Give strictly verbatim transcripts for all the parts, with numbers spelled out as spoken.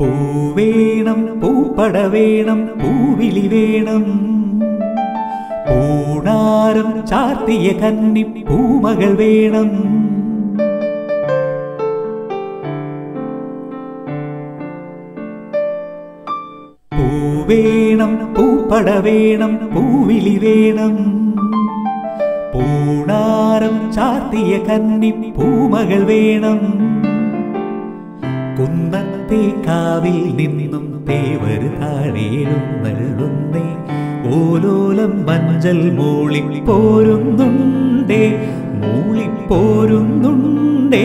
பூவேனம் பூப்படவேனம் பூவிலி வேணம் பூணாரம் சாத்திய கன்னி பூமகள் வேணம் பூவேனம் பூப்படவேனம் பூவிலி வேணம் பூணாரம் சாத்திய கன்னி பூமகள் வேணம் കുന്നത്തെ കാവിൽ നിന്നും തേവർ താഴേലും നൽകുന്നേ ഓലോലം മഞ്ചൽ മൂളിപ്പോരുന്നുണ്ടേ മൂളിപ്പോരുന്നുണ്ടേ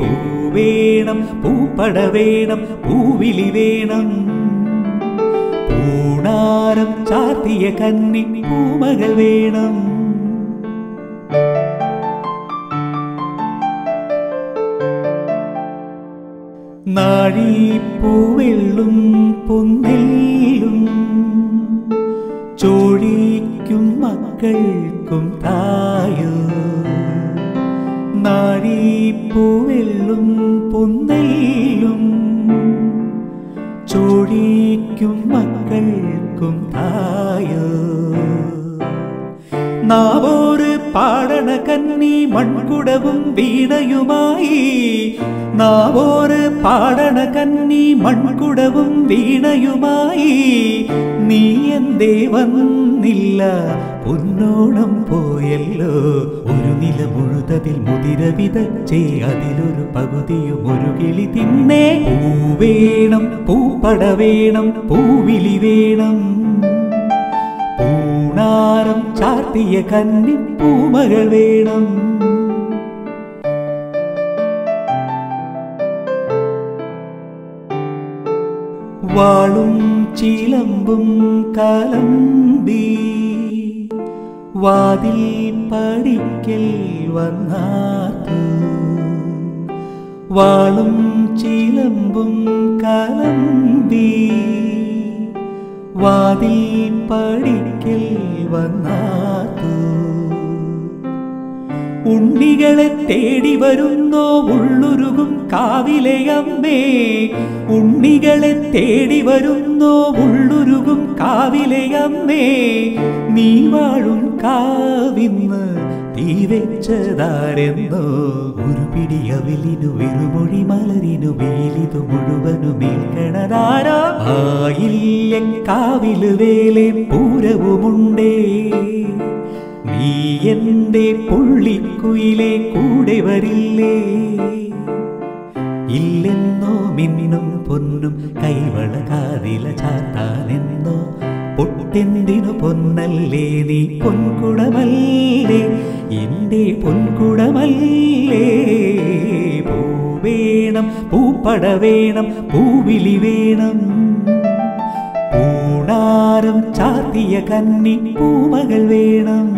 പൂവേണം പൂപ്പടവേണം പൂവിളി വേണം പൂണാരം ചാർത്തിയ കന്നി പൂമകൾ വേണം നാഴിപ്പൂവെള്ളും പൊന്നെല്ലും ചോടിക്കും മക്കൾക്കും തായോ നാഴിപ്പൂവെള്ളും പൊന്നെല്ലും ചോടിക്കും മക്കൾക്കും തായോ നാവോര് പാടണ കന്നി മൺകുടവും വീണയുമായി നാവോര് പാടണ കന്നി മൺകുടവും വീണയുമായി നീ എന്തേ വന്നില്ല പൊന്നോണം പോയല്ലോ ഒരു നില മുഴുതതിൽ മുതിര വിതച്ചേ അതിലൊരു പകുതിയും ഒരു കിളി തിന്നേ പൂവേണം പൂപ്പടവേണം പൂവിളി വേണം പൂണാരം ചാർത്തിയ കന്നി പൂമകൾ വേണം വാളും ചിലമ്പും കലമ്പി വാതിൽ പടിക്കൽ വന്നാത്തു വാളും ചിലമ്പും കലമ്പി വാതിൽ പടിക്കൽ വന്നാത്തു ഉണ്ണികളെ തേടി വരുന്നോ ഉള്ളുരുകും കാവിലെയമ്മേ ഉണ്ണികളെ തേടി വരുന്നോ ഉള്ളുരുകും കാവിലെയമ്മേ നീ വാഴും കാവിന്ന് തീ വെച്ചതാരെന്നോ ഒരു പിടി അവിലിനു വിരുമൊഴി മലരിനു മേലിതു മുഴുവനു മേൽക്കണതാരാ ആയില്ലെ കാവിലു വേലെ പൂരവുമുണ്ടേ നീ എന്റെ പുള്ളിക്കുയിലെ കൂടെ വരില്ലേ ഇല്ലെന്നോ മിന്നും പൊന്നും കൈവള കാതില ചാത്താനെന്നോ പൊട്ടെന്തിനു പൊന്നല്ലേ നീ പൊൻകുടമല്ലേ എന്റെ പൊൻകുടമല്ലേ പൂവേണം പൂപ്പടവേണം പൂവിളി വേണം പൂണാരം ചാർത്തിയ കന്നി പൂമകൾ വേണം.